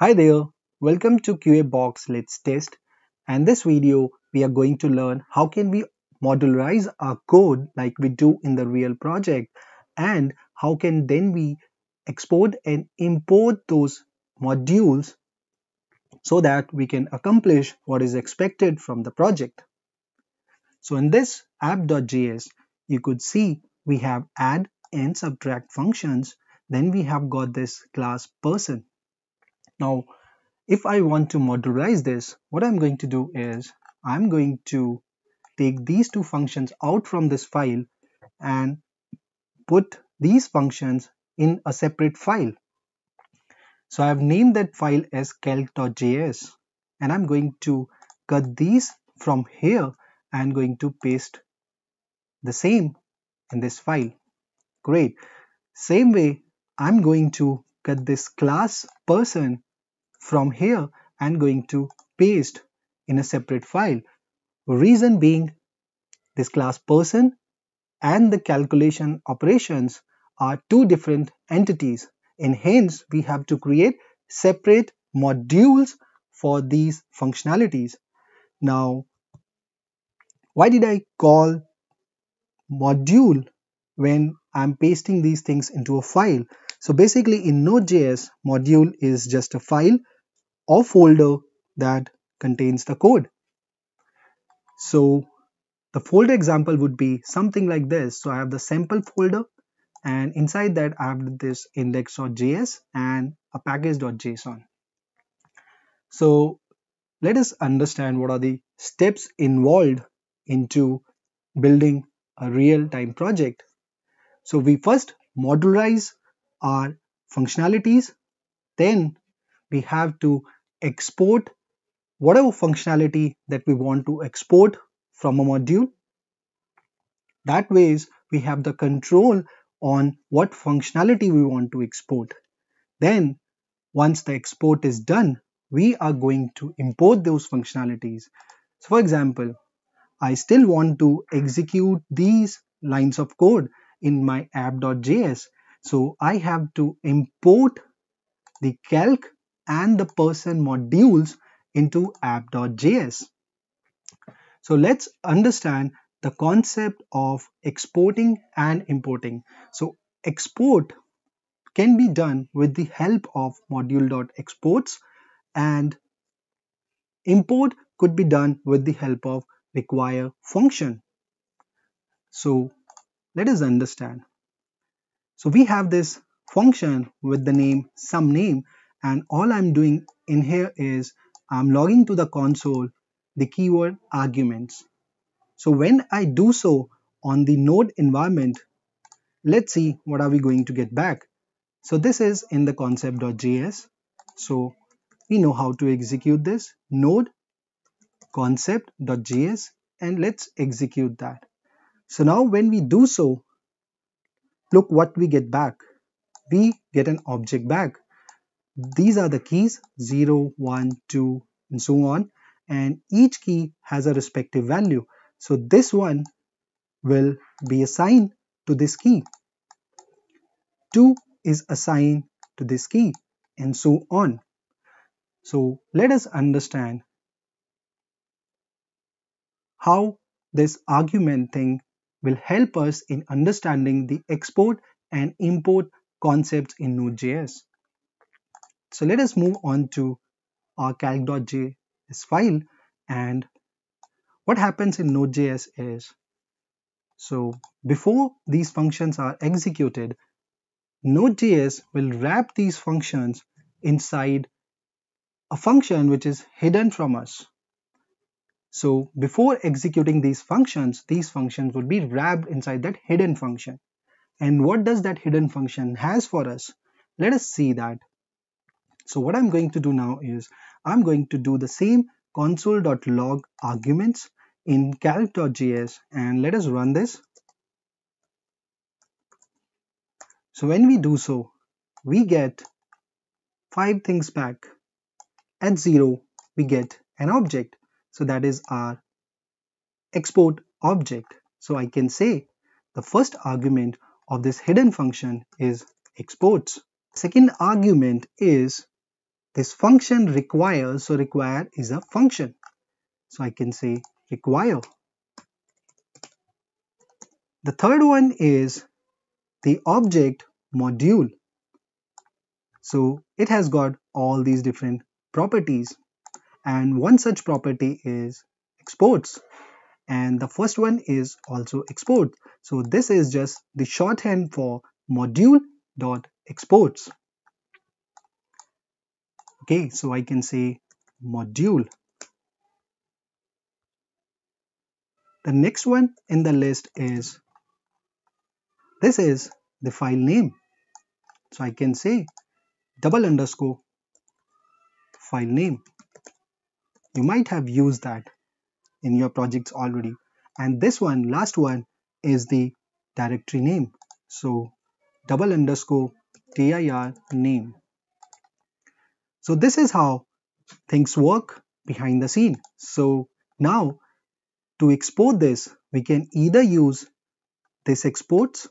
Hi there, welcome to QA Box Let's Test, and this video we are going to learn how can we modularize our code like we do in the real project, and how can then we export and import those modules so that we can accomplish what is expected from the project. So in this app.js you could see we have add and subtract functions, then we have got this class person. Now, if I want to modularize this, what I'm going to do is I'm going to take these two functions out from this file and put these functions in a separate file. So I've named that file as calc.js, and I'm going to cut these from here and going to paste the same in this file. Great. Same way, I'm going to cut this class person from here and going to paste in a separate file. Reason being, this class person and the calculation operations are two different entities, and hence we have to create separate modules for these functionalities. Now, why did I call module when I'm pasting these things into a file? So basically in Node.js, module is just a file or folder that contains the code. So the folder example would be something like this. So I have the sample folder, and inside that I have this index.js and a package.json. So let us understand what are the steps involved into building a real-time project. So we first modularize our functionalities, then we have to export whatever functionality that we want to export from a module. That ways we have the control on what functionality we want to export. Then once the export is done, we are going to import those functionalities. So for example, I still want to execute these lines of code in my app.js. So I have to import the calc and the person modules into app.js. So let's understand the concept of exporting and importing. So export can be done with the help of module.exports, and import could be done with the help of require function. So let us understand. So we have this function with the name some name, and all I'm doing in here is I'm logging to the console the keyword arguments. So when I do so on the node environment, let's see what are we going to get back. So this is in the concept.js. So we know how to execute this node concept.js, and let's execute that. So now when we do so, look what we get back. We get an object back. These are the keys 0, 1, 2 and so on, and each key has a respective value. So this one will be assigned to this key, 2 is assigned to this key, and so on. So let us understand how this argument thing will help us in understanding the export and import concepts in Node.js. So let us move on to our calc.js file, and what happens in Node.js is, so before these functions are executed, Node.js will wrap these functions inside a function which is hidden from us. So before executing these functions would be wrapped inside that hidden function. And what does that hidden function has for us? Let us see that. So what I'm going to do now is I'm going to do the same console.log arguments in calc.js, and let us run this. So when we do so, we get 5 things back. At 0, we get an object. So that is our export object. So I can say the first argument of this hidden function is exports. Second argument is this function require. So require is a function, so I can say require. The third one is the object module. So it has got all these different properties, and one such property is exports, and the first one is also export. So this is just the shorthand for module.exports. Okay, so I can say module. The next one in the list is, this is the file name. So I can say _file name. You might have used that in your projects already. And this one, last one, is the directory name. So _dir name. So this is how things work behind the scene. So now to export this, we can either use this exports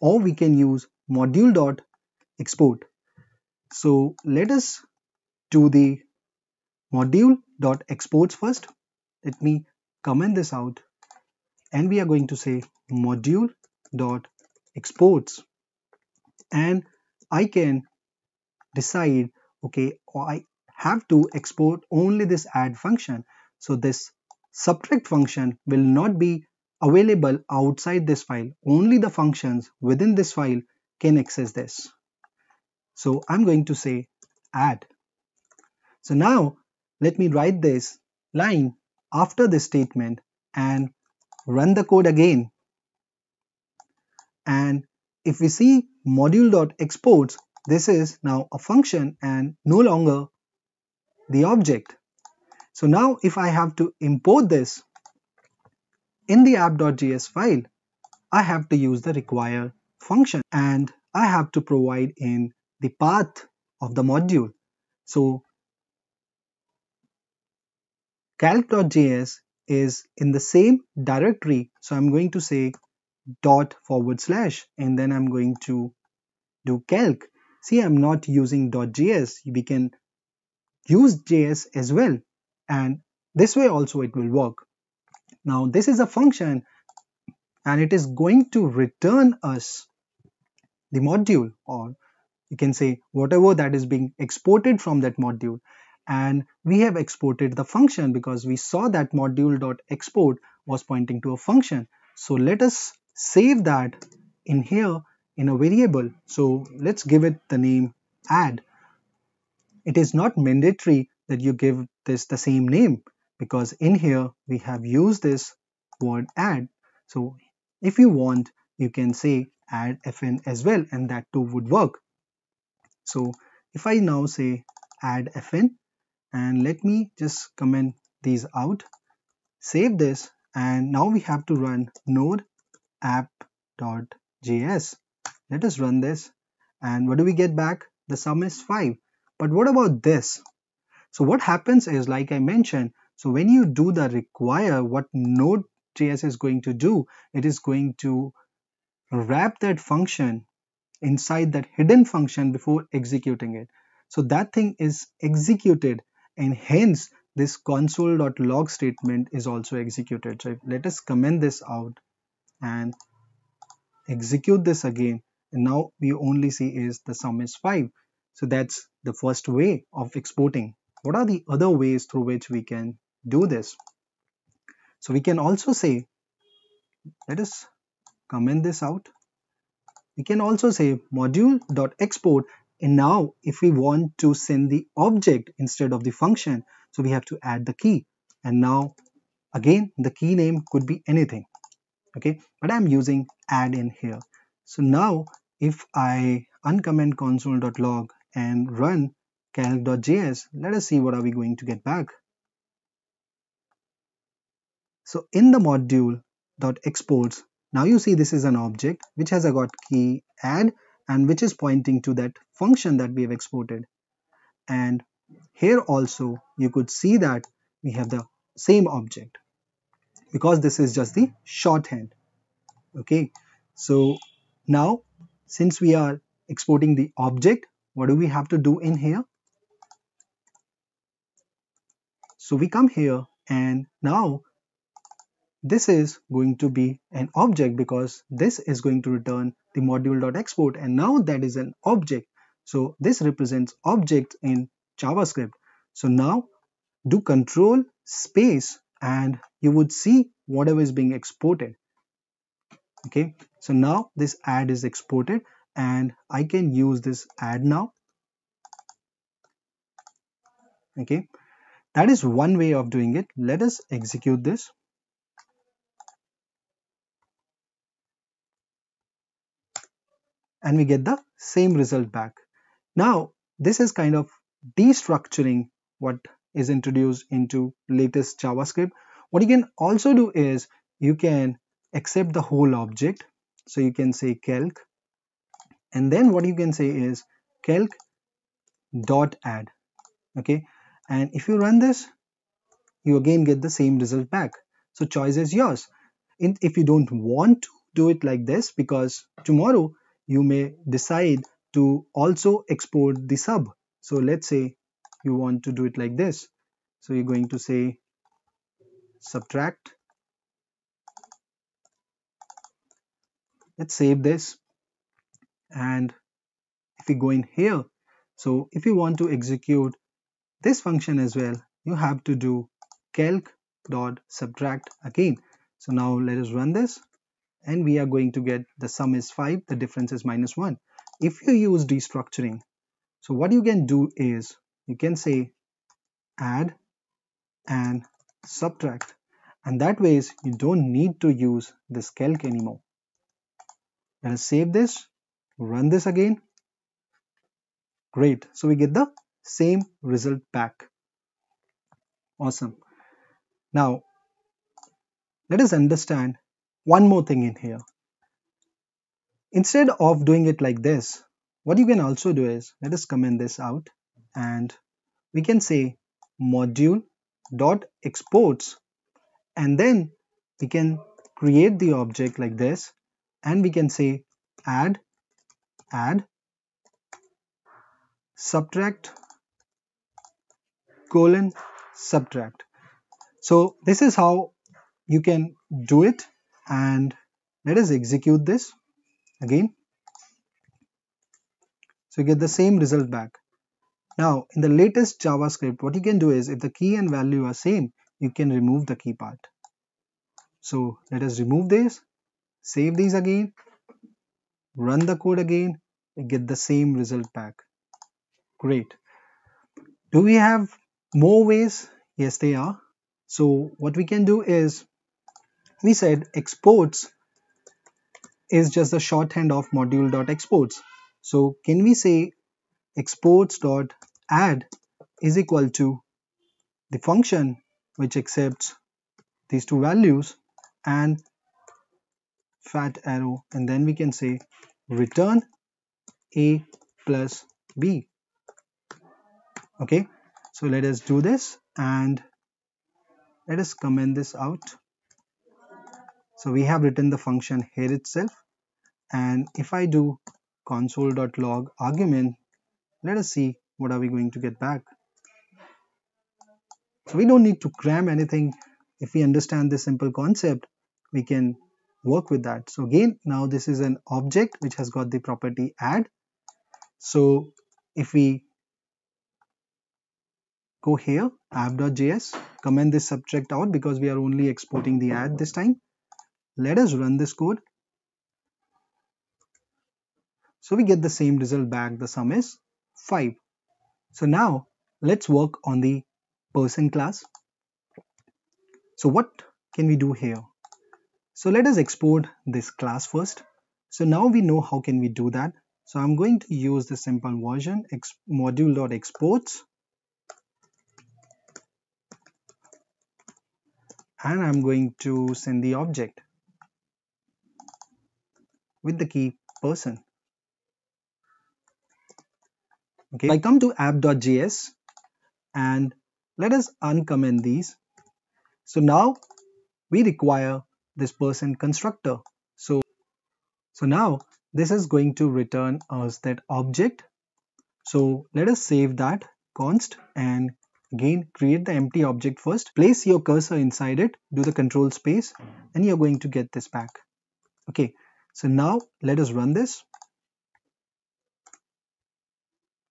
or we can use module.export. So let us do the module.exports first. Let me comment this out, and we are going to say module.exports, and I can decide, okay, I have to export only this add function. So this subtract function will not be available outside this file. Only the functions within this file can access this. So I'm going to say add. So now let me write this line after this statement and run the code again. And if we see module.exports, this is now a function and no longer the object. So now if I have to import this in the app.js file, I have to use the require function, and I have to provide in the path of the module. So calc.js is in the same directory. So I'm going to say ./ and then I'm going to do calc. See, I'm not using .js. We can use JS as well, and this way also it will work. Now this is a function and it is going to return us the module, or you can say whatever that is being exported from that module. And we have exported the function because we saw that module.export was pointing to a function. So let us save that in here in a variable. So let's give it the name add. It is not mandatory that you give this the same name, because in here we have used this word add. So if you want, you can say add fn as well, and that too would work. So if I now say add fn, and let me just comment these out, save this, and now we have to run node app.js. Let us run this, and what do we get back? The sum is 5. But what about this? So what happens is, like I mentioned, so when you do the require, what Node.js is going to do, it is going to wrap that function inside that hidden function before executing it. So that thing is executed, and hence this console.log statement is also executed. So let us comment this out and execute this again, and now we only see is the sum is 5. So that's the first way of exporting. What are the other ways through which we can do this? So we can also say, let us comment this out. We can also say module.export, and now if we want to send the object instead of the function, so we have to add the key, and now again the key name could be anything. Okay, but I'm using add in here. So now if I uncomment console.log and run calc.js, let us see what are we going to get back. So in the module.exports, now you see this is an object which has got key add and which is pointing to that function that we have exported. And here also you could see that we have the same object, because this is just the shorthand. Okay, so now since we are exporting the object, what do we have to do in here? So we come here, and now this is going to be an object because this is going to return the module.export, and now that is an object. So this represents objects in JavaScript. So now do control space and you would see whatever is being exported. Okay, so now this add is exported and I can use this add now. Okay, that is one way of doing it. Let us execute this. And we get the same result back. Now, this is kind of destructuring what is introduced into latest JavaScript. What you can also do is you can accept the whole object. So you can say calc, and then what you can say is calc.add. Okay, and if you run this, you again get the same result back. So choice is yours. If you don't want to do it like this, because tomorrow you may decide to also export the sub. So let's say you want to do it like this. So you're going to say subtract. Let's save this. And if you go in here, so if you want to execute this function as well, you have to do calc.subtract again. So now let us run this. And we are going to get the sum is 5, the difference is -1. If you use destructuring, so what you can do is you can say add and subtract, and that way you don't need to use this calc anymore. Let us save this, run this again. Great, so we get the same result back. Awesome. Now let us understand one more thing in here. Instead of doing it like this, what you can also do is, let us comment this out, and we can say module.exports, and then we can create the object like this, and we can say add, subtract, :subtract. So this is how you can do it. And let us execute this again. So you get the same result back. Now in the latest JavaScript, what you can do is, if the key and value are same, you can remove the key part. So let us remove this, save these again, run the code again, we get the same result back. Great. Do we have more ways? Yes, they are. So what we can do is, we said exports is just the shorthand of module.exports. So can we say exports.add is equal to the function which accepts these two values and fat arrow, and then we can say return a plus b. Okay, so let us do this and let us comment this out. So we have written the function here itself, and if I do console.log argument, let us see what are we going to get back. So we don't need to cram anything. If we understand this simple concept, we can work with that. So again, now this is an object which has got the property add. So if we go here, app.js, comment this subtract out because we are only exporting the add this time. Let us run this code. So we get the same result back, the sum is 5. So now let's work on the person class. So what can we do here? So let us export this class first. So now we know how can we do that. So I'm going to use the simple version module.exports, and I'm going to send the object with the key person. Okay, I come to app.js and let us uncomment these. So now we require this person constructor. So now this is going to return us that object. So let us save that const and Again, create the empty object first, place your cursor inside it, do the control space, and you're going to get this back. Okay, so now let us run this.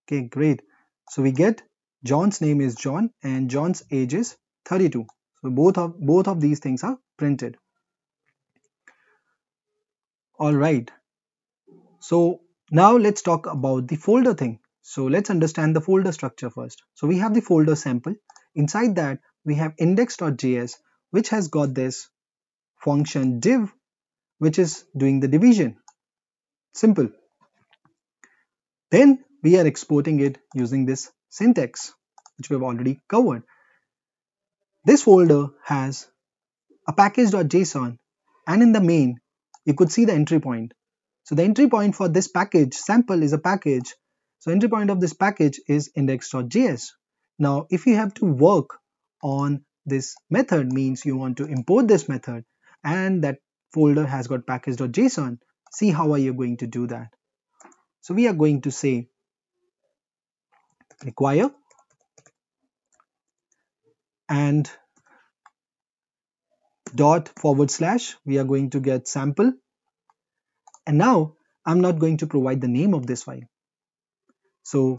Okay, great. So we get John's name is John and John's age is 32. So both of these things are printed. All right. So now let's talk about the folder thing. So let's understand the folder structure first. So we have the folder sample. Inside that we have index.js, which has got this function div, which is doing the division. Simple. Then we are exporting it using this syntax, which we've already covered. This folder has a package.json, and in the main you could see the entry point. So the entry point for this package sample is a package. So entry point of this package is index.js. Now if you have to work on this method, means you want to import this method, and that folder has got package.json. See how are you going to do that. So we are going to say require, and / we are going to get sample. And now I'm not going to provide the name of this file. So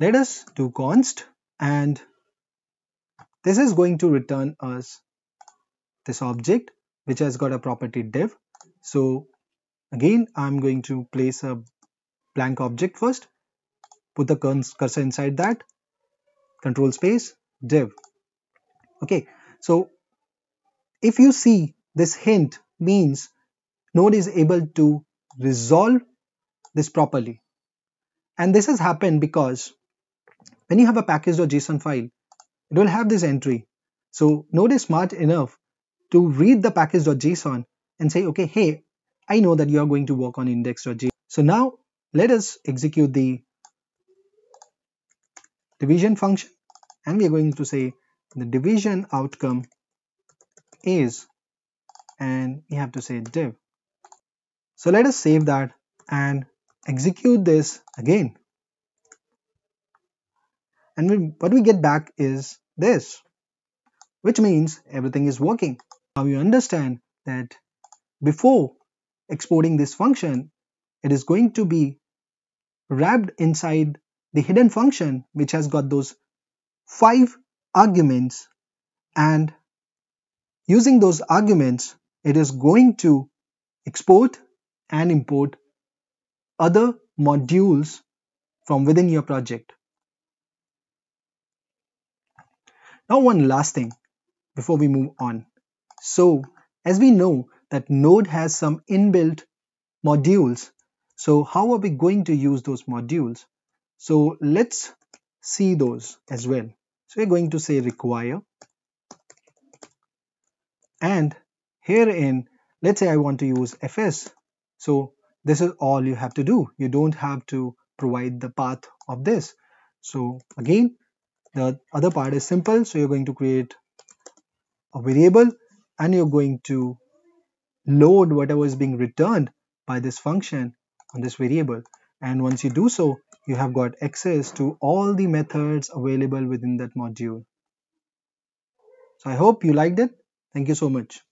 let us do const, and this is going to return us this object which has got a property div. So again, I'm going to place a blank object first, put the cursor inside that, control space, div. Okay, so if you see this hint, means Node is able to resolve this properly. And this has happened because when you have a package.json file, it will have this entry. So Node is smart enough to read the package.json and say, okay, hey, I know that you are going to work on index.json. So now let us execute the division function, and we are going to say the division outcome is, and we have to say div. So let us save that and execute this again. And what we get back is this, which means everything is working. Now you understand that before exporting this function, it is going to be wrapped inside the hidden function which has got those 5 arguments, and using those arguments it is going to export and import other modules from within your project. Now one last thing before we move on. So as we know that Node has some inbuilt modules, so how are we going to use those modules? So let's see those as well. So we're going to say require, and herein let's say I want to use fs. So this is all you have to do. You don't have to provide the path of this. So again, the other part is simple. So you're going to create a variable, and you're going to load whatever is being returned by this function on this variable. And once you do so, you have got access to all the methods available within that module. So I hope you liked it. Thank you so much.